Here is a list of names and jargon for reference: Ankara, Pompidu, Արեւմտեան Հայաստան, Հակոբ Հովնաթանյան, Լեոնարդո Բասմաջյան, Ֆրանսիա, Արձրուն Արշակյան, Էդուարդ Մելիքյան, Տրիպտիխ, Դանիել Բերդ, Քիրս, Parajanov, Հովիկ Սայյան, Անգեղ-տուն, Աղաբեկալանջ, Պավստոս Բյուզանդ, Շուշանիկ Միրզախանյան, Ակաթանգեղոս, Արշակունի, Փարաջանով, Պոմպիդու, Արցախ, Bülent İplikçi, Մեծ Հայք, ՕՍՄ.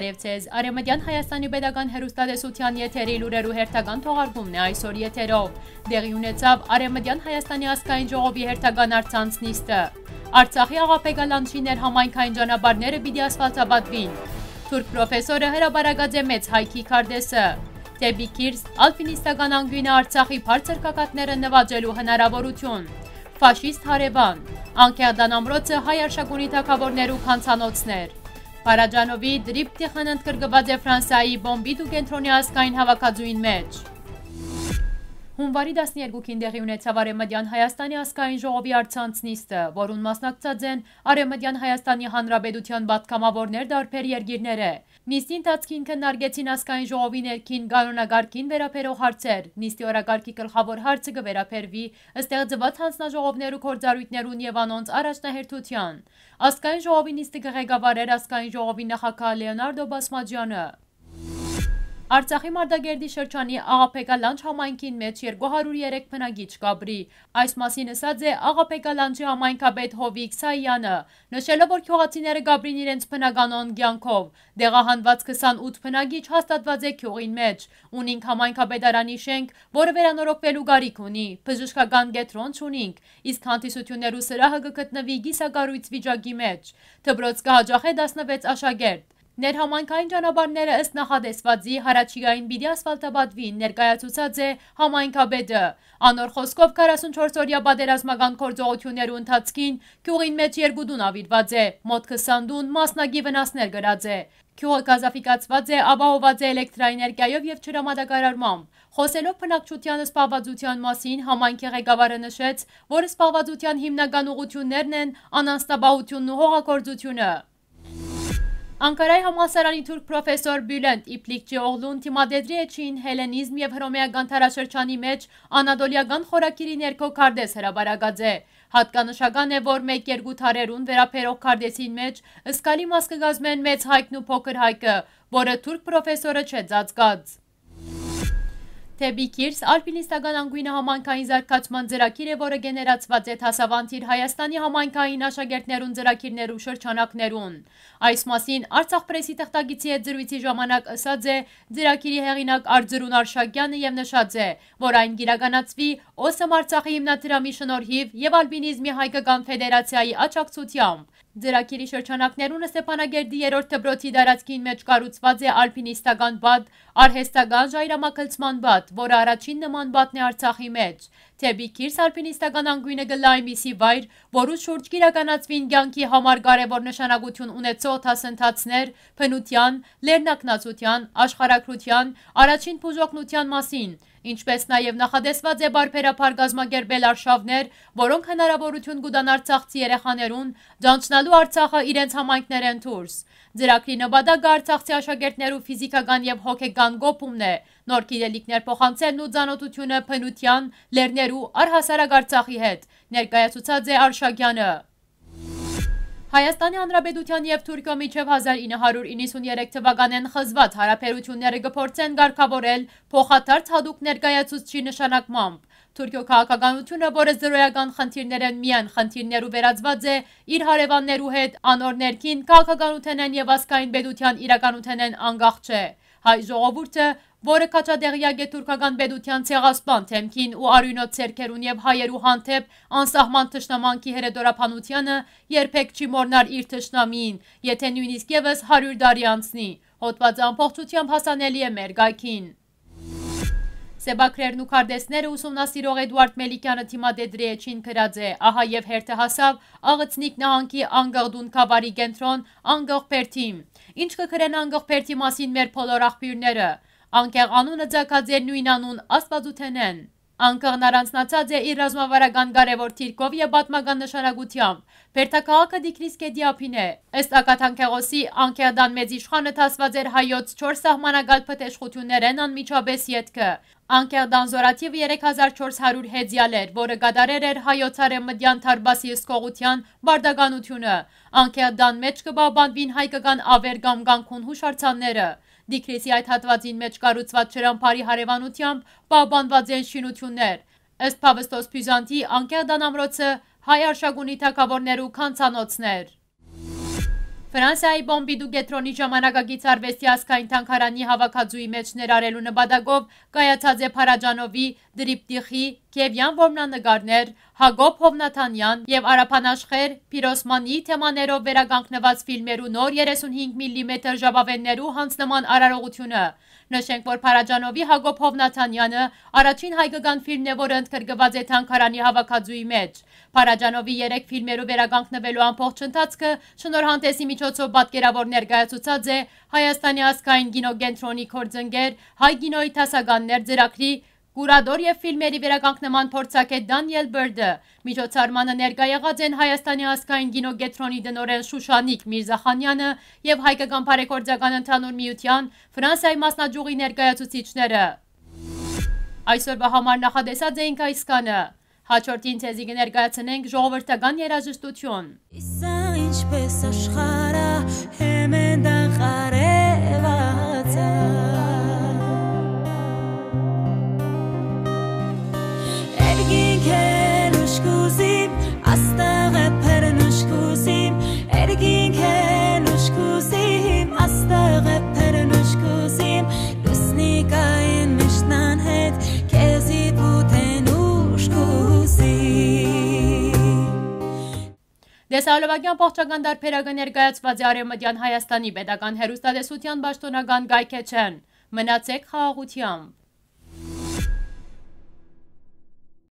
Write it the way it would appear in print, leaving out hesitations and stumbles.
Արևծես Արեմդյան Հայաստանի Պետական Հերոստատեսության եթերի լուրերու հերթական թողարկումն է այսօր եթերով։ Դեղի ունեցավ Արեմդյան Հայաստանի ազգային ժողովի հերթական առցանց նիստը։ Արցախի աղապեգալանցիներ համայնքային ճանապարհները պիտի ասֆալտաբադվին։ Թուրք պրոֆեսորը հրապարակած է մեծ հայքի քարտեզը։ Դեպի կիրս ալպինիստական անգույնը Արցախի բարձր կակատները նվաճելու հնարավորություն։ Ֆաշիստ Հարևան Անկեղծան ամրոցը հայ արշակունի թագավորներու քանցանոցներ։ Parajanovի դրիպտիխան ընդգրկված է Ֆրանսայի Pompidu կենտրոնի ազգային հավաքածուին մեջ։ Հունվարի 12-ին տեղի ունեցավ Արևմտյան Հայաստանի ազգային ժողովի առցանց նիստը, որուն մասնակցած են Արևմտյան Հայաստանի Հանրապետության պատգամավորներ դարբեր երկիրները։ Նիստի ընթացքին քննարկեցին ազգային ժողովի ներքին կանոնակարգին վերաբերող հարցեր։ Նիստի օրակարգի գլխավոր հարցը կվերաբերվի ստեղծված հանձնաժողովներու գործառույթներուն եւ անոնց առաջնահերթության։ Ազգային ժողովի նիստը կղեկավարեր ազգային ժողովի նախագահ Լեոնարդո Բասմաջյանը։ Արցախի Մարդագերդի շրջանի Աղապեգալանջ համայնքին մեջ 203 բնակիչ կապրի։ Այս մասին ասած է Աղապեգալանջի համայնքապետ Հովիկ Սայյանը, նշելով, որ գյուղացիները գաբրին իրենց բնականոն կյանքով։ Դեղահանված 28 բնակիչ հաստատված է գյուղին մեջ, ունինք համայնքապետարանի շենք, որը վերանորոգվելու գարիք ունի, բժշկական կենտրոն չունինք, իսկ հանդիսություններու սրահը կգտնվի կիսակառույց վիճակի մեջ։ Դպրոց կհաջախե 16 աշակերտ։ Ներհամայնքային ճանապարհները ըստ նախատեսվածի հարաճիգային պիտի ասֆալտաբադվին, ներկայացուցած է համայնքապետը։ Անոր խոսքով 44-օրյա պատերազմական գործողությունների ընթացքին գյուղին մեջ 2 տուն ավիրված է, մոտ 20 տուն մասնակի վնասներ գրած է։ Գյուղը գազաֆիկացված է, ապահովված է էլեկտրաէներգիայով և ջրամատակարարմամբ։ Խոսելով բնակչության զբաղվածության մասին, համայնքի ղեկավարը նշեց, որ զբաղվածության հիմնական ուղղություններն են անանստաբահությունն ու հողագործությունը։ Ankara'yı Hamasarani Türk Profesör Bülent İplikçi oğlun timadedri için Helenizm yev Hromeyagan Taraşırçani meç Anadolyagan Xorakiri Nerko Kardes Herabaragaze. Hatkanışagan evor mek yergu tarerun veraperok kardesin meç ıskali maskı gazmen meç hayknu poker haykı. Bora Türk Profesörü çedzazgaz. Թեբի Կիրս Ալպինիստական անգույնը համայնքային զարգացման ծրագիր է, որը գեներացված է Թասավանդիր Հայաստանի համայնքային աշակերտներուն ծրագիրներու շրջանակներուն։ Այս մասին Արցախ պրեսի թղթակիցի հետ զրույցի ժամանակ ասած է ծրագիրի հեղինակ Արձրուն Արշակյանը եւ նշած է, որ այն կիրականացվի ՕՍՄ Արցախի հիմնադրամի շնորհիվ եւ Ալպինիզմի հայկական ֆեդերացիայի աջակցությամբ։ Ծրագիրի շրջանակներուն Ստեփանագերդի 3-րդ դպրոցի դարածքին մեջ կառուցված է ալպինիստական բադ, արհեստական ժայռամակլցման բադ, որը առաջին նման բատն է Արցախի մեջ։ Թեբի Կիրս ալպինիստական անգույնը գլայմիսի վայր, որուց շուրջ կիրականացվին կյանքի համար կարևոր նշանակություն ունեցող դասընթացներ փնության, լեռնակնացության, աշխարհագրության, առաջին բուժողնության մասին, ինչպես նաև նախատեսված է բարբերաբար կազմակերպել արշավներ, որոնք հնարավորություն կտան արցախցի երեխաներուն ճանչնալու Արցախը իրենց համայնքներեն դուրս։ Ծրագրի նպատակը արցախցի աշակերտներու ֆիզիկական և հոգեկան գոպումն է, նոր գիտելիքներ փոխանցելն ու ծանոթությունը փնության, լեռներու, առհասարակ Արցախի հետ, ներկայացուցած է Արշակյանը։ Հայաստանի Հանրապետության և Թուրքիո միջև 1993 թվականին խզված հարաբերությունները կփորձեն ղեկավարել փոխադարձ հատուկ ներկայացուցչի նշանակմամբ։ Թուրքիո քաղաքականությունը, որը զրոյական խնդիրներ են միայն խնդիրներով վերածված է, իր հարևաններու հետ անոր ներքին քաղաքականութենեն և ազգային պետության իրականութենեն անկախ չէ։ Հայ ժողովուրդը, որը քաջադեղյակ է թուրքական պետության ցեղասպան թեմքին ու արյունոտ ցերքերուն և հայերու հանդեպ անսահման թշնամանքի հրետորափանությանը, երբեք չի մոռնար իր թշնամին, եթե նույնիսկ ևս 100 տարի անցնի, հոդվածը ամբողջությամբ հասանելի է մեր գայքին։ Սեբակրերն ու քարտեզները ուսումնասիրող Էդուարդ Մելիքյանը թիմադեդրի էջին գրած է, ահա և հերթը հասավ Աղծնիկ նահանգի անգղդուն Քավարի կենտրոն Անգղբերդին։ Ինչ կգրեն Անգղբերդի մասին մեր բոլոր աղբյուրները։ Անկեղ անունը ձգած է նույն անուն աստվածութենեն։ Անկեղն առանձնացած է իր ռազմավարական կարևոր թիրքով և պատմական նշանակությամբ։ Բերդաքաղաքը Դիքլիսկեդի ափին է։ Ըստ Ակաթանքեղոսի, Անկեղդան մեծ իշխանը տասված էր հայոց 4 սահմանագալ փտեշխություններեն անմիջապես ետքը։ Անկեղդան զորաթիվ 3400 հեդյալ էր, որը կատարել էր հայոց արևմտյան Թարբասի հսկողության բարդականությունը։ Անկեղդան մեջ կպահպանվին հայկական ավեր կամ կանքուն հուշարձանները։ Դիքլիսի այդ հատվածին մեջ կառուցված Չրամփարի հարևանությամբ պահպանված են շինություններ։ Ըստ Պավստոս Բյուզանտի, Անկեղդան ամրոցը հայ արշակունի թագավորներու քանցանոցն էր։ Ֆրանսիայի Պոմպիդու կենտրոնի ժամանակակից արվեստիական թանգարանի հավաքածուի մեջ ներառելու նպատակով կայացած է Փարաջանովի դրիպտիխի Կևյան որմնանկարներ, Հակոբ Հովնաթանյան եւ Արափանաշխեր Փիրոսմանի թեմաներով վերականգնված ֆիլմերու նոր 35 մմ ժապավեններու հանձնման արարողությունը։ Նշենք, որ Փարաջանովի Հակոբ Հովնաթանյանը առաջին հայկական ֆիլմն է, որը ընդգրկված է թանգարանի հավաքածուի մեջ։ Փարաջանովի 3 ֆիլմերու վերականգնվելու ամբողջ ընթացքը շնորհանդեսի միջոցով պատկերավոր ներկայացուցած է Հայաստանի ազգային կինոկենտրոնի կորձընկեր, հայ կինոյի դասականներ ծրագրի Կուրադոր և ֆիլմերի վերականգնման փորձագետ Դանիել Բերդը միջոցառմանը ներկա եղած են Հայաստանի ազգային կինոկենտրոնի դնորեն Շուշանիկ Միրզախանյանը և Հայկական բարեգործական ընդհանուր միության Ֆրանսիայի մասնաճյուղի ներկայացուցիչները։ Այսօրվա համար նախատեսած էինք այս կանը։ Հաջորդին թեզի կներկայացնենք ժողովրդական երաժշտություն։ Դեսալովակյան պողջական դարբերակը ներկայացված է Արևմտյան Հայաստանի Պետական Հեռուստատեսության պաշտոնական գայքեչեն։ Մնացեք խաղաղությամբ։